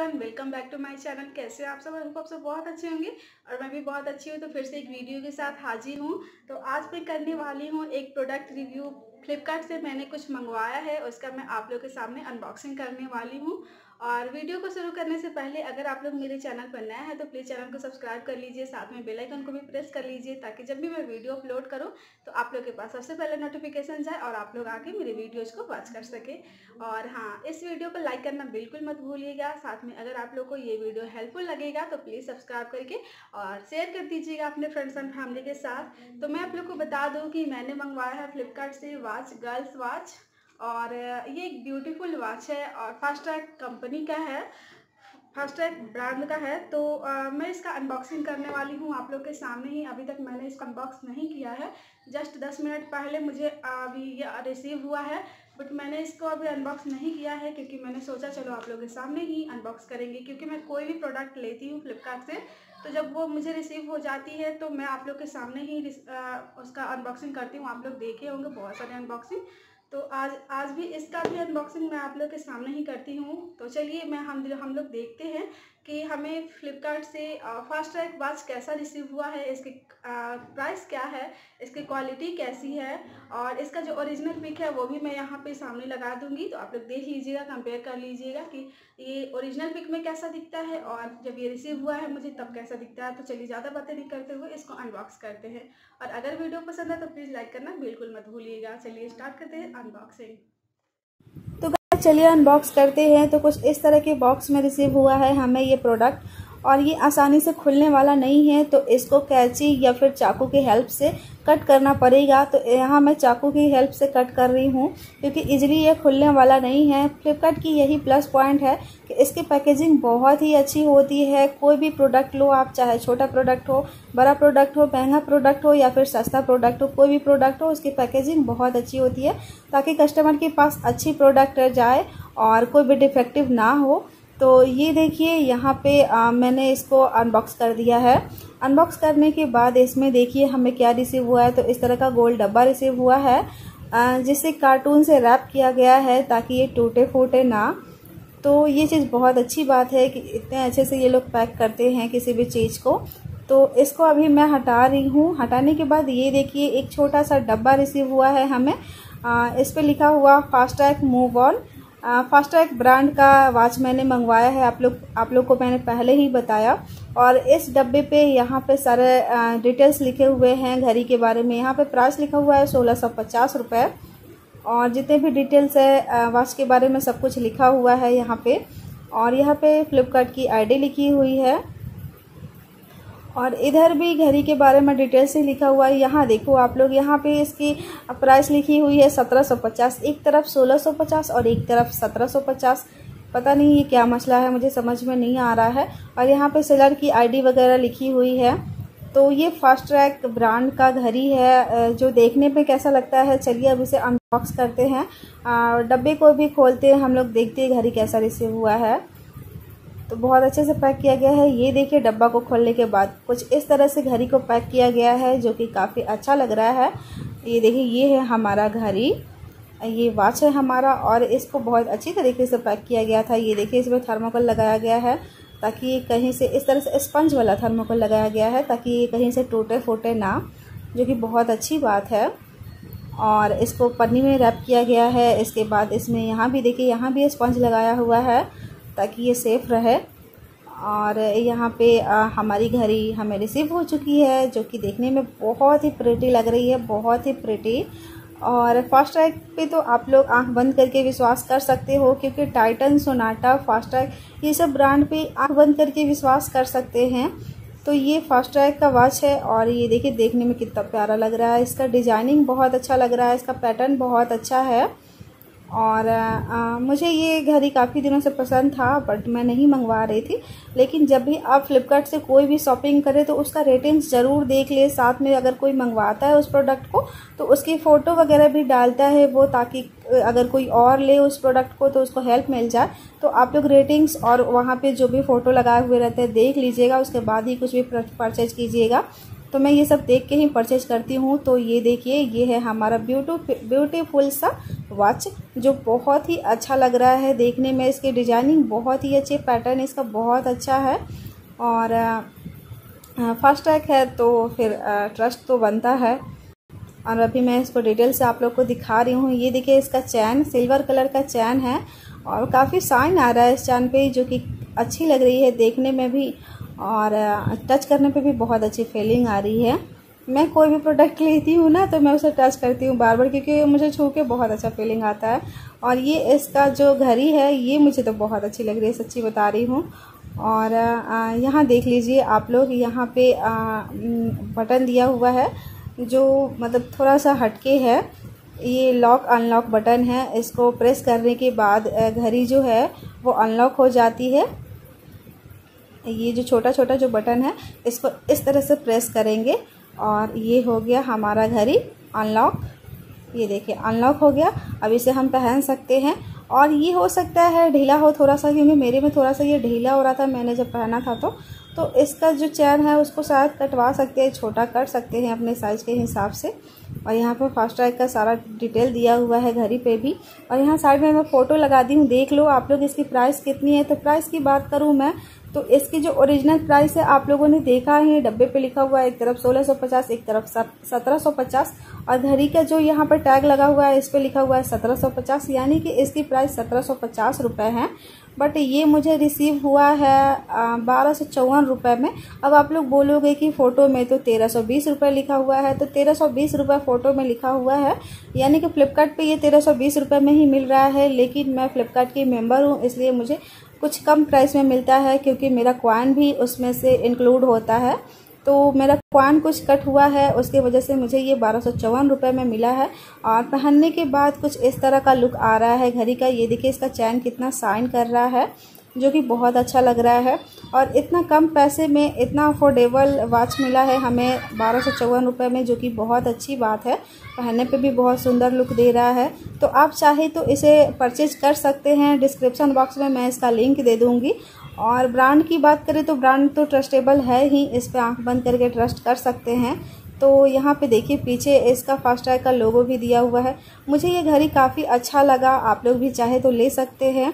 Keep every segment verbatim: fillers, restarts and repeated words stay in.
Everyone, welcome back to my channel. कैसे आप सब? हमको आप सब बहुत अच्छे होंगे और मैं भी बहुत अच्छी हूँ। तो फिर से एक वीडियो के साथ हाजिर हूँ। तो आज मैं करने वाली हूँ एक प्रोडक्ट रिव्यू। फ्लिपकार्ट से मैंने कुछ मंगवाया है, उसका मैं आप लोग के सामने अनबॉक्सिंग करने वाली हूँ। और वीडियो को शुरू करने से पहले अगर आप लोग मेरे चैनल पर नया है तो प्लीज़ चैनल को सब्सक्राइब कर लीजिए, साथ में बेल आइकन को भी प्रेस कर लीजिए ताकि जब भी मैं वीडियो अपलोड करूँ तो आप लोग के पास सबसे पहले नोटिफिकेशन जाए और आप लोग आके मेरे वीडियोज़ को वॉच कर सके। और हाँ, इस वीडियो को लाइक करना बिल्कुल मत भूलिएगा। साथ में अगर आप लोग को ये वीडियो हेल्पफुल लगेगा तो प्लीज़ सब्सक्राइब करके और शेयर कर दीजिएगा अपने फ्रेंड्स एंड फैमिली के साथ। तो मैं आप लोग को बता दूँ कि मैंने मंगवाया है फ्लिपकार्ट से वॉच, गर्ल्स वॉच, और ये एक ब्यूटीफुल वॉच है और फास्ट्रैक कंपनी का है, फास्ट्रैक ब्रांड का है। तो आ, मैं इसका अनबॉक्सिंग करने वाली हूँ आप लोग के सामने ही। अभी तक मैंने इसका अनबॉक्स नहीं किया है, जस्ट दस मिनट पहले मुझे अभी ये रिसीव हुआ है, बट मैंने इसको अभी अनबॉक्स नहीं किया है क्योंकि मैंने सोचा चलो आप लोग के सामने ही अनबॉक्स करेंगे। क्योंकि मैं कोई भी प्रोडक्ट लेती हूँ फ्लिपकार्ट से तो जब वो मुझे रिसीव हो जाती है तो मैं आप लोग के सामने ही आ, उसका अनबॉक्सिंग करती हूँ। आप लोग देखे होंगे बहुत सारे अनबॉक्सिंग, तो आज आज भी इसका भी अनबॉक्सिंग मैं आप लोग के सामने ही करती हूँ। तो चलिए मैं हम हम लोग देखते हैं कि हमें फ्लिपकार्ट से फास्ट्रैक वॉच कैसा रिसीव हुआ है, इसके प्राइस क्या है, इसकी क्वालिटी कैसी है, और इसका जो ओरिजिनल पिक है वो भी मैं यहाँ पे सामने लगा दूँगी। तो आप लोग देख लीजिएगा, कंपेयर कर लीजिएगा कि ये ओरिजिनल पिक में कैसा दिखता है और जब ये रिसीव हुआ है मुझे तब कैसा दिखता है। तो चलिए ज़्यादा बातें नहीं करते हुए इसको अनबॉक्स करते हैं, और अगर वीडियो पसंद है तो प्लीज़ लाइक करना बिल्कुल मत भूलिएगा। चलिए स्टार्ट करते हैं अनबॉक्सिंग। तो चलिए अनबॉक्स करते हैं। तो कुछ इस तरह के बॉक्स में रिसीव हुआ है हमें ये प्रोडक्ट, और ये आसानी से खुलने वाला नहीं है तो इसको कैंची या फिर चाकू की हेल्प से कट करना पड़ेगा। तो यहाँ मैं चाकू की हेल्प से कट कर रही हूँ क्योंकि इजीली ये खुलने वाला नहीं है। फ्लिपकार्ट की यही प्लस पॉइंट है कि इसकी पैकेजिंग बहुत ही अच्छी होती है। कोई भी प्रोडक्ट लो आप, चाहे छोटा प्रोडक्ट हो, बड़ा प्रोडक्ट हो, महंगा प्रोडक्ट हो या फिर सस्ता प्रोडक्ट हो, कोई भी प्रोडक्ट हो उसकी पैकेजिंग बहुत अच्छी होती है ताकि कस्टमर के पास अच्छी प्रोडक्ट जाए और कोई भी डिफेक्टिव ना हो। तो ये देखिए यहाँ पे आ, मैंने इसको अनबॉक्स कर दिया है। अनबॉक्स करने के बाद इसमें देखिए हमें क्या रिसीव हुआ है। तो इस तरह का गोल डब्बा रिसीव हुआ है आ, जिसे कार्टून से रैप किया गया है ताकि ये टूटे फूटे ना। तो ये चीज़ बहुत अच्छी बात है कि इतने अच्छे से ये लोग पैक करते हैं किसी भी चीज़ को। तो इसको अभी मैं हटा रही हूँ। हटाने के बाद ये देखिए एक छोटा सा डब्बा रिसीव हुआ है हमें, आ, इस पर लिखा हुआ Fastrack move on. Fastrack brand का वॉच मैंने मंगवाया है, आप लोग आप लोग को मैंने पहले ही बताया। और इस डब्बे पे यहाँ पे सारे डिटेल्स लिखे हुए हैं घड़ी के बारे में। यहाँ पे प्राइस लिखा हुआ है सोलह सौ पचास रुपये, और जितने भी डिटेल्स है वॉच के बारे में सब कुछ लिखा हुआ है यहाँ पे। और यहाँ पे फ्लिपकार्ट की आई डी लिखी हुई है, और इधर भी घड़ी के बारे में डिटेल से लिखा हुआ है। यहाँ देखो आप लोग, यहाँ पे इसकी प्राइस लिखी हुई है सत्रह सौ पचास, एक तरफ सोलह सौ पचास और एक तरफ सत्रह सौ पचास। पता नहीं ये क्या मसला है, मुझे समझ में नहीं आ रहा है। और यहाँ पे सेलर की आईडी वगैरह लिखी हुई है। तो ये फास्ट्रैक ब्रांड का घड़ी है जो देखने पे कैसा लगता है। चलिए अब इसे अनबॉक्स करते हैं और डब्बे को भी खोलते हैं हम लोग, देखते हैं घड़ी कैसा रिसीव हुआ है। तो बहुत अच्छे से पैक किया गया है। ये देखिए डब्बा को खोलने के बाद कुछ इस तरह से घड़ी को पैक किया गया है जो कि काफ़ी अच्छा लग रहा है। ये देखिए ये है हमारा घड़ी, ये वॉच है हमारा, और इसको बहुत अच्छी तरीके से पैक किया गया था। ये देखिए इसमें थर्मोकोल लगाया गया है ताकि कहीं से, इस तरह से स्पंज वाला थर्मोकोल लगाया गया है ताकि ये कहीं से टूटे फूटे ना, जो कि बहुत अच्छी बात है। और इसको पन्नी में रैप किया गया है। इसके बाद इसमें यहाँ भी देखिए, यहाँ भी स्पंज लगाया हुआ है ताकि ये सेफ़ रहे। और यहाँ पे आ, हमारी घड़ी हमें रिसीव हो चुकी है जो कि देखने में बहुत ही प्रिटी लग रही है, बहुत ही प्रिटी। और फास्ट्रैक पे तो आप लोग आंख बंद करके विश्वास कर सकते हो क्योंकि टाइटन, सोनाटा, फास्ट्रैक ये सब ब्रांड पे आंख बंद करके विश्वास कर सकते हैं। तो ये फास्ट्रैक का वॉच है, और ये देखिए देखने में कितना प्यारा लग रहा है। इसका डिज़ाइनिंग बहुत अच्छा लग रहा है, इसका पैटर्न बहुत अच्छा है। और आ, मुझे ये घड़ी काफ़ी दिनों से पसंद था बट मैं नहीं मंगवा रही थी। लेकिन जब भी आप फ्लिपकार्ट से कोई भी शॉपिंग करें तो उसका रेटिंग्स ज़रूर देख ले, साथ में अगर कोई मंगवाता है उस प्रोडक्ट को तो उसकी फ़ोटो वगैरह भी डालता है वो, ताकि अगर कोई और ले उस प्रोडक्ट को तो उसको हेल्प मिल जाए। तो आप लोग रेटिंग्स और वहाँ पे जो भी फ़ोटो लगाए हुए रहते हैं देख लीजिएगा, उसके बाद ही कुछ भी परचेज कीजिएगा। तो मैं ये सब देख के ही परचेज करती हूँ। तो ये देखिए ये है हमारा ब्यूटी ब्यूटीफुल सा वॉच जो बहुत ही अच्छा लग रहा है देखने में। इसकी डिज़ाइनिंग बहुत ही अच्छी, पैटर्न इसका बहुत अच्छा है और फास्ट्रैक है तो फिर ट्रस्ट तो बनता है। और अभी मैं इसको डिटेल से आप लोग को दिखा रही हूँ। ये देखिए इसका चैन सिल्वर कलर का चैन है और काफ़ी शाइन आ रहा है इस चैन पे, जो कि अच्छी लग रही है देखने में भी और टच करने पे भी बहुत अच्छी फीलिंग आ रही है। मैं कोई भी प्रोडक्ट लेती हूँ ना तो मैं उसे टच करती हूँ बार बार, क्योंकि मुझे छू के बहुत अच्छा फीलिंग आता है। और ये इसका जो घड़ी है ये मुझे तो बहुत अच्छी लग रही है, सच्ची बता रही हूँ। और यहाँ देख लीजिए आप लोग, यहाँ पे बटन दिया हुआ है जो मतलब थोड़ा सा हटके है। ये लॉक अनलॉक बटन है, इसको प्रेस करने के बाद घड़ी जो है वो अनलॉक हो जाती है। ये जो छोटा छोटा जो बटन है इसको इस तरह से प्रेस करेंगे और ये हो गया हमारा घड़ी अनलॉक। ये देखिए अनलॉक हो गया, अब इसे हम पहन सकते हैं। और ये हो सकता है ढीला हो थोड़ा सा, क्योंकि मेरे में थोड़ा सा ये ढीला हो रहा था मैंने जब पहना था तो तो इसका जो चैन है उसको शायद कटवा सकते हैं, छोटा कर सकते हैं अपने साइज़ के हिसाब से। और यहाँ पर फास्ट्रैक का सारा डिटेल दिया हुआ है घड़ी पे भी। और यहाँ साइड में मैं फ़ोटो लगा दी हूँ, देख लो आप लोग इसकी प्राइस कितनी है। तो प्राइस की बात करूँ मैं तो इसकी जो ओरिजिनल प्राइस है आप लोगों ने देखा है, डब्बे पे लिखा हुआ है, एक तरफ सोलह सौ पचास, एक तरफ सत्रह सौ पचास। और घड़ी का जो यहाँ पर टैग लगा हुआ है इस पे लिखा हुआ है सत्रह सौ पचास, यानी कि इसकी प्राइस सत्रह सौ पचास रुपये है। बट ये मुझे रिसीव हुआ है बारह सौ चौवन रुपये में। अब आप लोग बोलोगे कि फ़ोटो में तो तेरह सौ बीस रुपये लिखा हुआ है, तो तेरह सौ बीस रुपये फ़ोटो में लिखा हुआ है, यानी कि फ़्लिपकार्ट पे ये तेरह सौ बीस रुपये में ही मिल रहा है। लेकिन मैं फ़्लिपकार्ट की मेम्बर हूँ इसलिए मुझे कुछ कम प्राइस में मिलता है, क्योंकि मेरा क्वान भी उसमें से इंक्लूड होता है। तो मेरा क्वान कुछ कट हुआ है, उसके वजह से मुझे ये बारह सौ चौवन रुपये में मिला है। और पहनने के बाद कुछ इस तरह का लुक आ रहा है घड़ी का। ये देखिए इसका चैन कितना शाइन कर रहा है, जो कि बहुत अच्छा लग रहा है। और इतना कम पैसे में इतना अफोर्डेबल वॉच मिला है हमें बारह सौ चौवन रुपये में, जो कि बहुत अच्छी बात है। पहनने पे भी बहुत सुंदर लुक दे रहा है। तो आप चाहे तो इसे परचेज कर सकते हैं, डिस्क्रिप्शन बॉक्स में मैं इसका लिंक दे दूँगी। और ब्रांड की बात करें तो ब्रांड तो ट्रस्टेबल है ही, इस पर आँख बंद करके ट्रस्ट कर सकते हैं। तो यहाँ पे देखिए पीछे इसका फास्ट्रैक का लोगो भी दिया हुआ है। मुझे ये घड़ी काफ़ी अच्छा लगा, आप लोग भी चाहे तो ले सकते हैं।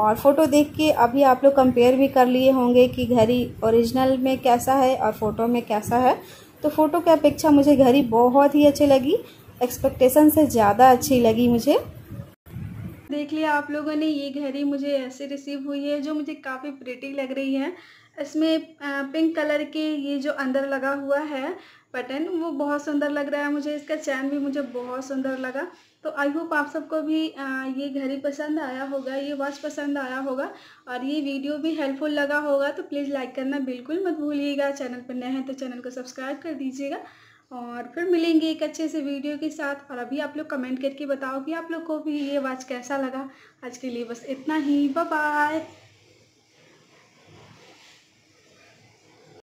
और फ़ोटो देख के अभी आप लोग कंपेयर भी कर लिए होंगे कि घड़ी ओरिजिनल में कैसा है और फ़ोटो में कैसा है। तो फ़ोटो की अपेक्षा मुझे घड़ी बहुत ही अच्छी लगी, एक्सपेक्टेशन से ज़्यादा अच्छी लगी मुझे। देख लिया आप लोगों ने, ये घड़ी मुझे ऐसे रिसीव हुई है जो मुझे काफ़ी प्रिटी लग रही है। इसमें पिंक कलर के ये जो अंदर लगा हुआ है बटन वो बहुत सुंदर लग रहा है मुझे, इसका चैन भी मुझे बहुत सुंदर लगा। तो आई होप आप सबको भी ये घड़ी पसंद आया होगा, ये वॉच पसंद आया होगा और ये वीडियो भी हेल्पफुल लगा होगा। तो प्लीज़ लाइक करना बिल्कुल मत भूलिएगा, चैनल पर नए हैं तो चैनल को सब्सक्राइब कर दीजिएगा। और फिर मिलेंगे एक अच्छे से वीडियो के साथ। और अभी आप लोग कमेंट करके बताओ कि आप लोग को भी ये वॉच कैसा लगा। आज के लिए बस इतना ही, बाय बाय।